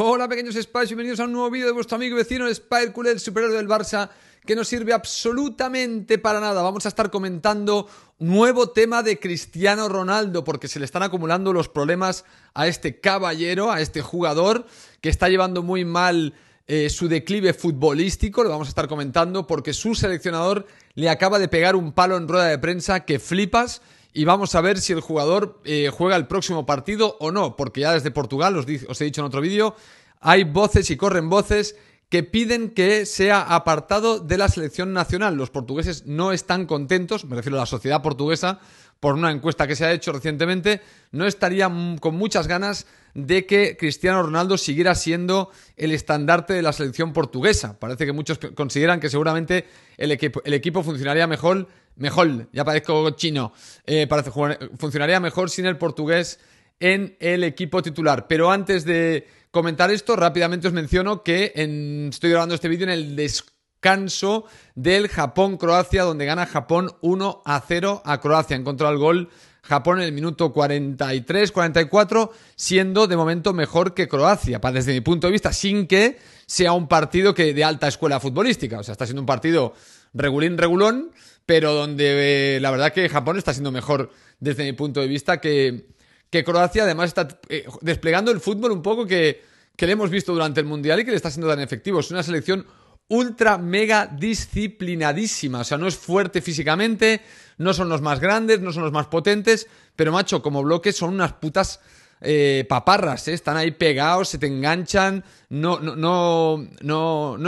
Hola pequeños Spies, bienvenidos a un nuevo vídeo de vuestro amigo y vecino Spider Culé, el superhéroe del Barça, que no sirve absolutamente para nada. Vamos a estar comentando nuevo tema de Cristiano Ronaldo, porque se le están acumulando los problemas a este caballero, a este jugador, que está llevando muy mal su declive futbolístico. Lo vamos a estar comentando porque su seleccionador le acaba de pegar un palo en rueda de prensa que flipas. Y vamos a ver si el jugador juega el próximo partido o no, porque ya desde Portugal, os he dicho en otro vídeo, hay voces y corren voces que piden que sea apartado de la selección nacional. Los portugueses no están contentos, me refiero a la sociedad portuguesa, por una encuesta que se ha hecho recientemente, no estaría con muchas ganas de que Cristiano Ronaldo siguiera siendo el estandarte de la selección portuguesa. Parece que muchos consideran que seguramente el equipo funcionaría mejor, ya parezco chino, funcionaría mejor sin el portugués en el equipo titular. Pero antes de comentar esto, rápidamente os menciono que estoy grabando este vídeo en el descanso del Japón-Croacia, donde gana Japón 1-0 a Croacia. Encontró el gol Japón en el minuto 43-44, siendo de momento mejor que Croacia, desde mi punto de vista, sin que sea un partido que de alta escuela futbolística. O sea, está siendo un partido regulín, pero donde la verdad que Japón está siendo mejor desde mi punto de vista que Croacia. Además está desplegando el fútbol un poco que le hemos visto durante el Mundial y que le está siendo tan efectivo. Es una selección ultra mega disciplinadísima, o sea, no es fuerte físicamente, no son los más grandes, no son los más potentes, pero macho, como bloque son unas putas paparras, están ahí pegados, se te enganchan, no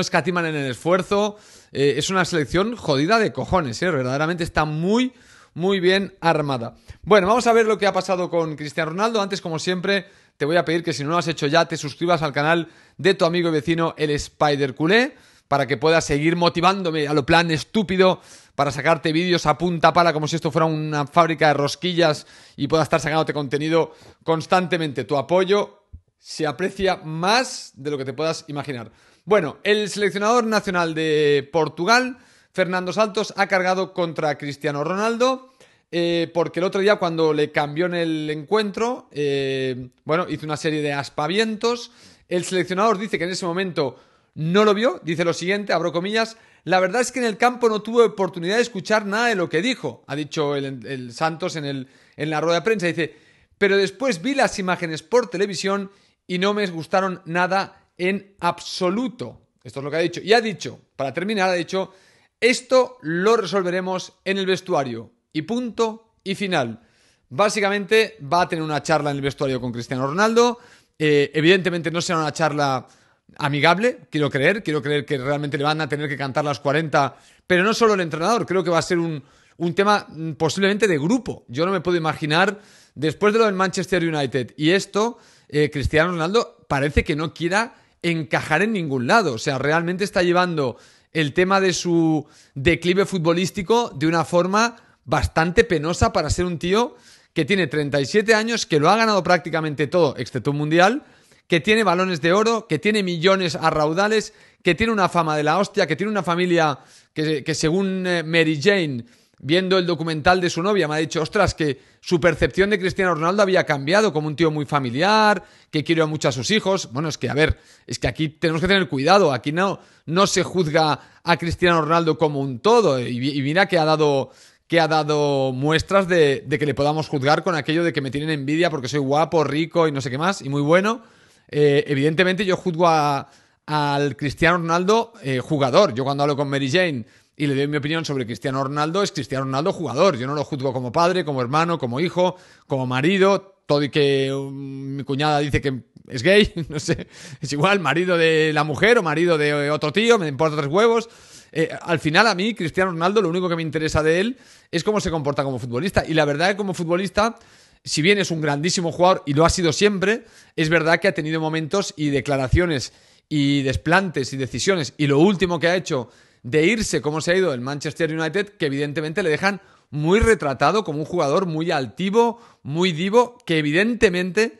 escatiman en el esfuerzo. Es una selección jodida de cojones, verdaderamente está muy, muy bien armada. Bueno, vamos a ver lo que ha pasado con Cristiano Ronaldo. Antes, como siempre, te voy a pedir que si no lo has hecho ya, te suscribas al canal de tu amigo y vecino, el Spider Culé, para que puedas seguir motivándome a lo plan estúpido para sacarte vídeos a punta pala como si esto fuera una fábrica de rosquillas y pueda estar sacándote contenido constantemente. Tu apoyo se aprecia más de lo que te puedas imaginar. Bueno, el seleccionador nacional de Portugal, Fernando Santos, ha cargado contra Cristiano Ronaldo porque el otro día, cuando le cambió en el encuentro, hizo una serie de aspavientos. El seleccionador dice que en ese momento no lo vio, dice lo siguiente, abro comillas: la verdad es que en el campo no tuve oportunidad de escuchar nada de lo que dijo, ha dicho el Santos en la rueda de prensa. Dice, pero después vi las imágenes por televisión y no me gustaron nada en absoluto. Esto es lo que ha dicho. Y ha dicho, para terminar, ha dicho, esto lo resolveremos en el vestuario. Y punto y final. Básicamente va a tener una charla en el vestuario con Cristiano Ronaldo. Evidentemente no será una charla amigable, quiero creer que realmente le van a tener que cantar las 40, pero no solo el entrenador, creo que va a ser un tema posiblemente de grupo. Yo no me puedo imaginar, después de lo del Manchester United y esto, Cristiano Ronaldo parece que no quiera encajar en ningún lado. O sea, realmente está llevando el tema de su declive futbolístico de una forma bastante penosa para ser un tío que tiene 37 años, que lo ha ganado prácticamente todo, excepto un Mundial, que tiene balones de oro, que tiene millones a raudales, que tiene una fama de la hostia, que tiene una familia que según Mary Jane, viendo el documental de su novia, me ha dicho, ostras, que su percepción de Cristiano Ronaldo había cambiado, como un tío muy familiar, que quiere mucho a sus hijos. Bueno, es que, a ver, es que aquí tenemos que tener cuidado, aquí no se juzga a Cristiano Ronaldo como un todo, y mira que ha dado muestras de que le podamos juzgar con aquello de que me tienen envidia porque soy guapo, rico y no sé qué más, y muy bueno. Evidentemente yo juzgo al Cristiano Ronaldo jugador. Yo cuando hablo con Mary Jane y le doy mi opinión sobre Cristiano Ronaldo, es Cristiano Ronaldo jugador. Yo no lo juzgo como padre, como hermano, como hijo, como marido, todo. Y que mi cuñada dice que es gay, no sé, es igual, marido de la mujer o marido de otro tío, me importa tres huevos. Al final, a mí, Cristiano Ronaldo, lo único que me interesa de él es cómo se comporta como futbolista. Y la verdad es que como futbolista, si bien es un grandísimo jugador y lo ha sido siempre, es verdad que ha tenido momentos y declaraciones y desplantes y decisiones, y lo último que ha hecho de irse, como se ha ido el Manchester United, que evidentemente le dejan muy retratado como un jugador muy altivo, muy divo, que evidentemente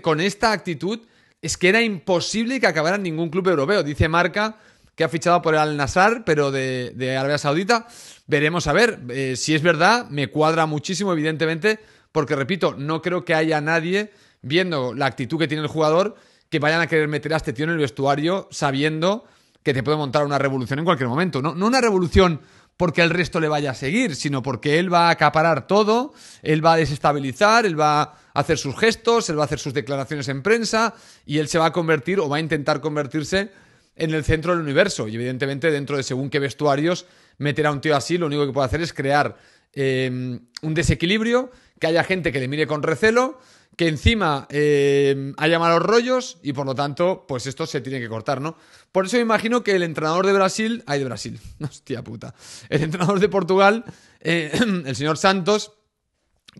con esta actitud es que era imposible que acabara en ningún club europeo. Dice Marca que ha fichado por el Al-Nassr, pero de Arabia Saudita. Veremos a ver si es verdad. Me cuadra muchísimo, evidentemente, porque, repito, no creo que haya nadie, viendo la actitud que tiene el jugador, que vayan a querer meter a este tío en el vestuario sabiendo que te puede montar una revolución en cualquier momento. No una revolución porque el resto le vaya a seguir, sino porque él va a acaparar todo, él va a desestabilizar, él va a hacer sus gestos, él va a hacer sus declaraciones en prensa y él se va a convertir o va a intentar convertirse en el centro del universo. Y evidentemente dentro de según qué vestuarios meter a un tío así, lo único que puede hacer es crear un desequilibrio, que haya gente que le mire con recelo, que encima haya malos rollos y por lo tanto, pues esto se tiene que cortar, ¿no? Por eso me imagino que el entrenador de Brasil... ¡Ay, de Brasil! ¡Hostia puta! El entrenador de Portugal, el señor Santos,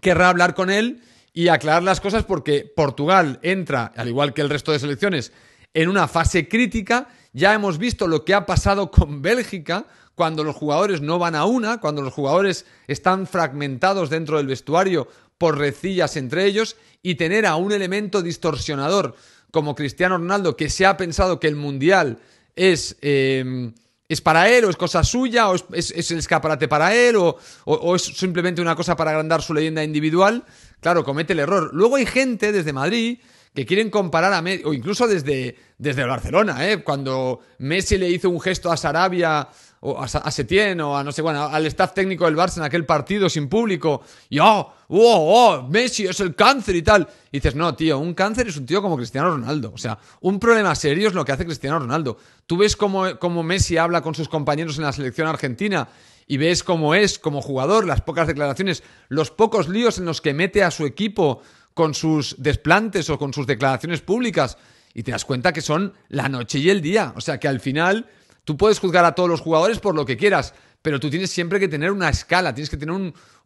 querrá hablar con él y aclarar las cosas porque Portugal entra, al igual que el resto de selecciones, en una fase crítica. Ya hemos visto lo que ha pasado con Bélgica cuando los jugadores no van a una, cuando los jugadores están fragmentados dentro del vestuario por rencillas entre ellos, y tener a un elemento distorsionador como Cristiano Ronaldo, que se ha pensado que el Mundial es para él, o es cosa suya, o es el escaparate para él, o es simplemente una cosa para agrandar su leyenda individual, claro, comete el error. Luego hay gente desde Madrid que quieren comparar a Messi, o incluso desde Barcelona, cuando Messi le hizo un gesto a Sarabia, o a Setién, o a no sé, bueno, al staff técnico del Barça en aquel partido sin público, y Messi es el cáncer y tal. Y dices, no, tío, un cáncer es un tío como Cristiano Ronaldo. O sea, un problema serio es lo que hace Cristiano Ronaldo. Tú ves cómo Messi habla con sus compañeros en la selección argentina y ves cómo es como jugador, las pocas declaraciones, los pocos líos en los que mete a su equipo con sus desplantes o con sus declaraciones públicas, y te das cuenta que son la noche y el día. O sea, que al final... Tú puedes juzgar a todos los jugadores por lo que quieras, pero tú tienes siempre que tener una escala, tienes que tener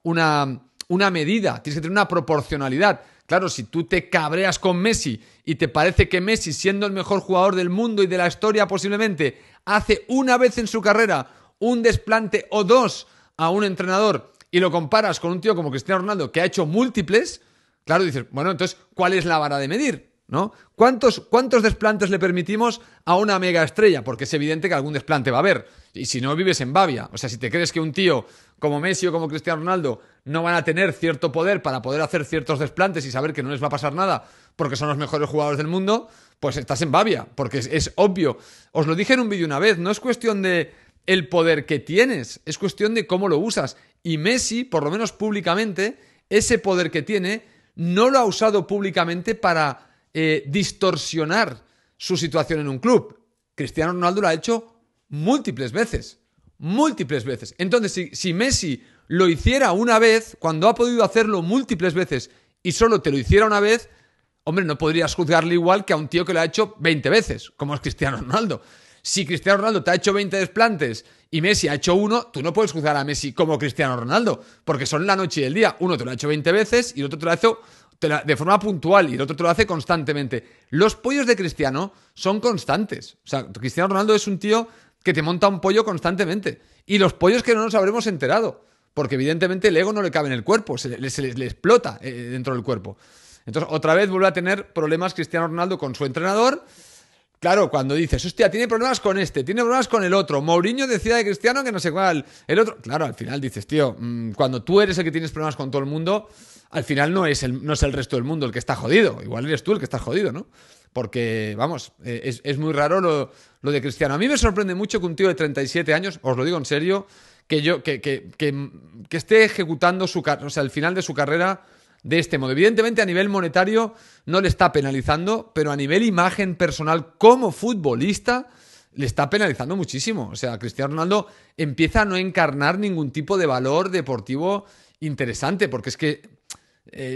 una medida, tienes que tener una proporcionalidad. Claro, si tú te cabreas con Messi y te parece que Messi, siendo el mejor jugador del mundo y de la historia posiblemente, hace una vez en su carrera un desplante o dos a un entrenador y lo comparas con un tío como Cristiano Ronaldo que ha hecho múltiples, claro, dices, bueno, entonces, ¿cuál es la vara de medir? ¿No? ¿Cuántos desplantes le permitimos a una mega estrella? Porque es evidente que algún desplante va a haber. Y si no, vives en Babia. O sea, si te crees que un tío como Messi o como Cristiano Ronaldo no van a tener cierto poder para poder hacer ciertos desplantes y saber que no les va a pasar nada porque son los mejores jugadores del mundo, pues estás en Babia, porque es obvio. Os lo dije en un vídeo una vez, no es cuestión de el poder que tienes, es cuestión de cómo lo usas. Y Messi, por lo menos públicamente, ese poder que tiene, no lo ha usado públicamente para... distorsionar su situación en un club. Cristiano Ronaldo lo ha hecho múltiples veces. Entonces, si Messi lo hiciera una vez, cuando ha podido hacerlo múltiples veces y solo te lo hiciera una vez, hombre, no podrías juzgarle igual que a un tío que lo ha hecho 20 veces, como es Cristiano Ronaldo. Si Cristiano Ronaldo te ha hecho 20 desplantes y Messi ha hecho uno, tú no puedes juzgar a Messi como Cristiano Ronaldo, porque son la noche y el día. Uno te lo ha hecho 20 veces y el otro te lo ha hecho de forma puntual y el otro te lo hace constantemente. Los pollos de Cristiano son constantes. O sea, Cristiano Ronaldo es un tío que te monta un pollo constantemente. Y los pollos que no nos habremos enterado, porque evidentemente el ego no le cabe en el cuerpo, se le explota dentro del cuerpo. Entonces, otra vez vuelve a tener problemas Cristiano Ronaldo con su entrenador. Claro, cuando dices, hostia, tiene problemas con este, tiene problemas con el otro, Mourinho decía de Cristiano que no sé cuál, el otro... Claro, al final dices, tío, cuando tú eres el que tienes problemas con todo el mundo, al final no es el resto del mundo el que está jodido. Igual eres tú el que está jodido, ¿no? Porque, vamos, es muy raro lo de Cristiano. A mí me sorprende mucho que un tío de 37 años, os lo digo en serio, que esté ejecutando el final de su carrera de este modo. Evidentemente a nivel monetario no le está penalizando, pero a nivel imagen personal como futbolista le está penalizando muchísimo. O sea, Cristiano Ronaldo empieza a no encarnar ningún tipo de valor deportivo interesante, porque es que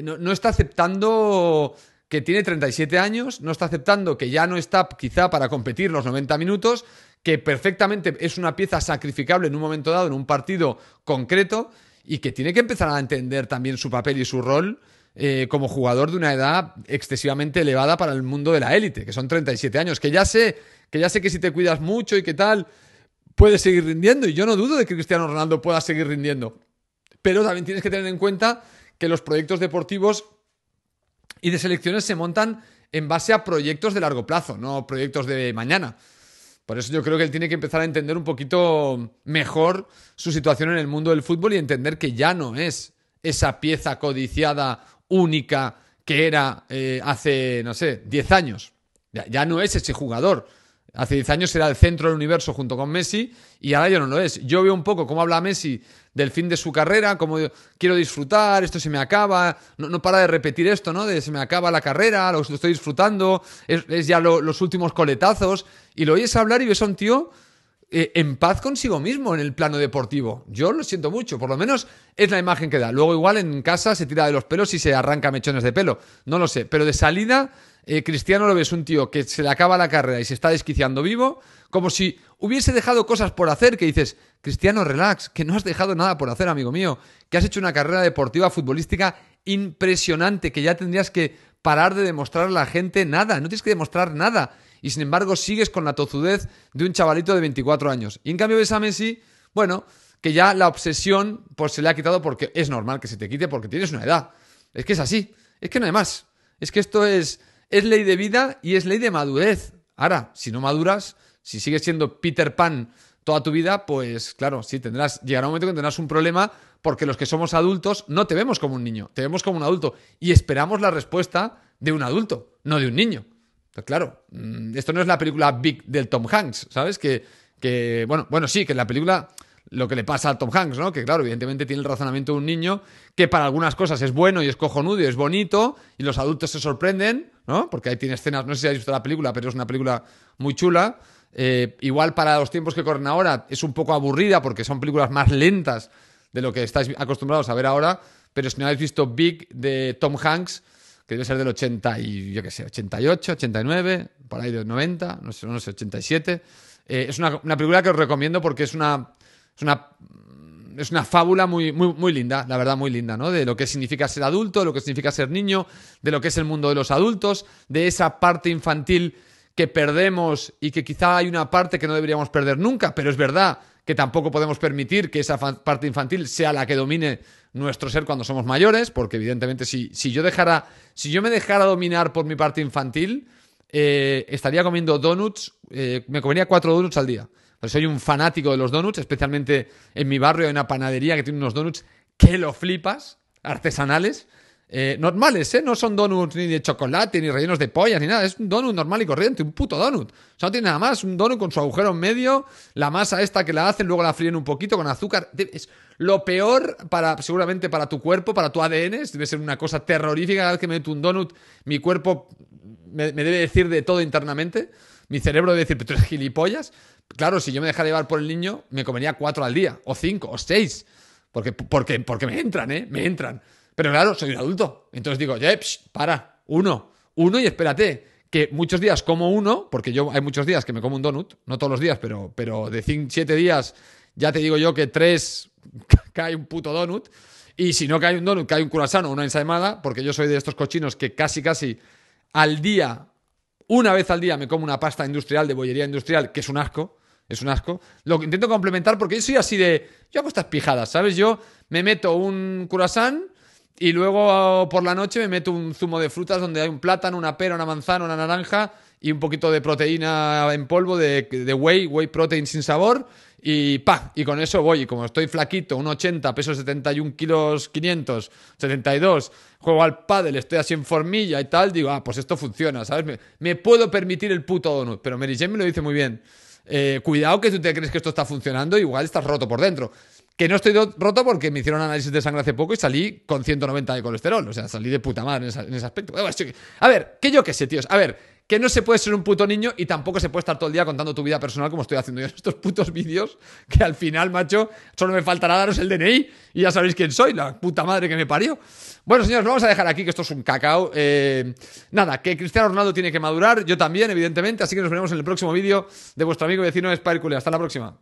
no está aceptando que tiene 37 años, no está aceptando que ya no está quizá para competir los 90 minutos, que perfectamente es una pieza sacrificable en un momento dado, en un partido concreto, y que tiene que empezar a entender también su papel y su rol como jugador de una edad excesivamente elevada para el mundo de la élite, que son 37 años, que ya sé que si te cuidas mucho y que tal, puedes seguir rindiendo, y yo no dudo de que Cristiano Ronaldo pueda seguir rindiendo, pero también tienes que tener en cuenta que los proyectos deportivos y de selecciones se montan en base a proyectos de largo plazo, no proyectos de mañana. Por eso yo creo que él tiene que empezar a entender un poquito mejor su situación en el mundo del fútbol y entender que ya no es esa pieza codiciada única que era hace, no sé, 10 años. Ya no es ese jugador. Hace 10 años era el centro del universo junto con Messi y ahora ya no lo es. Yo veo un poco cómo habla Messi del fin de su carrera, cómo quiero disfrutar, esto se me acaba, no para de repetir esto, ¿no? De se me acaba la carrera, lo estoy disfrutando, es ya los últimos coletazos. Y lo oyes hablar y ves a un tío en paz consigo mismo en el plano deportivo. Yo lo siento mucho, por lo menos es la imagen que da. Luego igual en casa se tira de los pelos y se arranca mechones de pelo, no lo sé, pero de salida... Cristiano lo ves un tío que se le acaba la carrera y se está desquiciando vivo, como si hubiese dejado cosas por hacer, que dices, Cristiano, relax, que no has dejado nada por hacer, amigo mío, que has hecho una carrera deportiva futbolística impresionante, que ya tendrías que parar de demostrar a la gente nada, no tienes que demostrar nada, y sin embargo sigues con la tozudez de un chavalito de 24 años. Y en cambio ves a Messi, bueno, que ya la obsesión pues se le ha quitado, porque es normal que se te quite porque tienes una edad, es que es así, es que no hay más, es que esto es ley de vida y es ley de madurez. Ahora, si no maduras, si sigues siendo Peter Pan toda tu vida, pues claro, sí, llegará un momento que tendrás un problema, porque los que somos adultos no te vemos como un niño, te vemos como un adulto y esperamos la respuesta de un adulto, no de un niño. Pues claro, esto no es la película Big del Tom Hanks, ¿sabes? Bueno, sí, que en la película lo que le pasa a Tom Hanks, ¿no? Que claro, evidentemente tiene el razonamiento de un niño, que para algunas cosas es bueno y es cojonudo y es bonito, y los adultos se sorprenden, ¿no? Porque ahí tiene escenas, no sé si habéis visto la película, pero es una película muy chula. Igual para los tiempos que corren ahora es un poco aburrida porque son películas más lentas de lo que estáis acostumbrados a ver ahora, pero si no habéis visto Big de Tom Hanks, que debe ser del 80 y yo qué sé, 88, 89, por ahí del 90, no sé, 87. Es una película que os recomiendo porque es una fábula muy, muy, muy linda, la verdad, muy linda, ¿no? De lo que significa ser adulto, de lo que significa ser niño, de lo que es el mundo de los adultos, de esa parte infantil que perdemos y que quizá hay una parte que no deberíamos perder nunca, pero es verdad que tampoco podemos permitir que esa parte infantil sea la que domine nuestro ser cuando somos mayores, porque evidentemente si yo me dejara dominar por mi parte infantil, estaría comiendo donuts, me comería 4 donuts al día. Pues soy un fanático de los donuts, especialmente en mi barrio hay una panadería que tiene unos donuts que lo flipas, artesanales, normales, ¿eh? No son donuts ni de chocolate, ni rellenos de pollas, ni nada, es un donut normal y corriente, un puto donut. O sea, no tiene nada más, un donut con su agujero en medio, la masa esta que la hacen, luego la fríen un poquito con azúcar. Es lo peor seguramente para tu cuerpo, para tu ADN, debe ser una cosa terrorífica. Cada vez que me meto un donut, mi cuerpo me debe decir de todo internamente. Mi cerebro debe decir, pero tú eres gilipollas. Claro, si yo me dejara llevar por el niño, me comería 4 al día, o 5, o 6. Porque me entran, ¿eh? Me entran. Pero claro, soy un adulto. Entonces digo, para, uno y espérate. Que muchos días como uno, porque yo hay muchos días que me como un donut, no todos los días, pero de 7 días ya te digo yo que 3 cae un puto donut. Y si no cae un donut, cae un curasano o una ensaimada, porque yo soy de estos cochinos que casi al día... Una vez al día me como una pasta industrial de bollería industrial, que es un asco, es un asco. Lo que intento complementar porque yo soy así de... Yo hago estas pijadas, ¿sabes? Yo me meto un croissant y luego por la noche me meto un zumo de frutas donde hay un plátano, una pera, una manzana, una naranja y un poquito de proteína en polvo de whey protein sin sabor y ¡pah! Y con eso voy. Y como estoy flaquito, 1,80, peso 71 kilos 500, 72... Juego al pádel, estoy así en formilla y tal, digo, pues esto funciona, ¿sabes? Me puedo permitir el puto donut, pero Mary Jane me lo dice muy bien. Cuidado que tú te crees que esto está funcionando, igual estás roto por dentro. Que no estoy roto porque me hicieron análisis de sangre hace poco y salí con 190 de colesterol, o sea, salí de puta madre en ese aspecto. A ver, que yo qué sé, tíos, a ver, que no se puede ser un puto niño y tampoco se puede estar todo el día contando tu vida personal como estoy haciendo yo en estos putos vídeos, que al final, macho, solo me faltará daros el DNI y ya sabéis quién soy, la puta madre que me parió. Bueno, señores, vamos a dejar aquí, que esto es un cacao. Nada, que Cristiano Ronaldo tiene que madurar, yo también, evidentemente, así que nos veremos en el próximo vídeo de vuestro amigo y vecino Spider Culé. Hasta la próxima.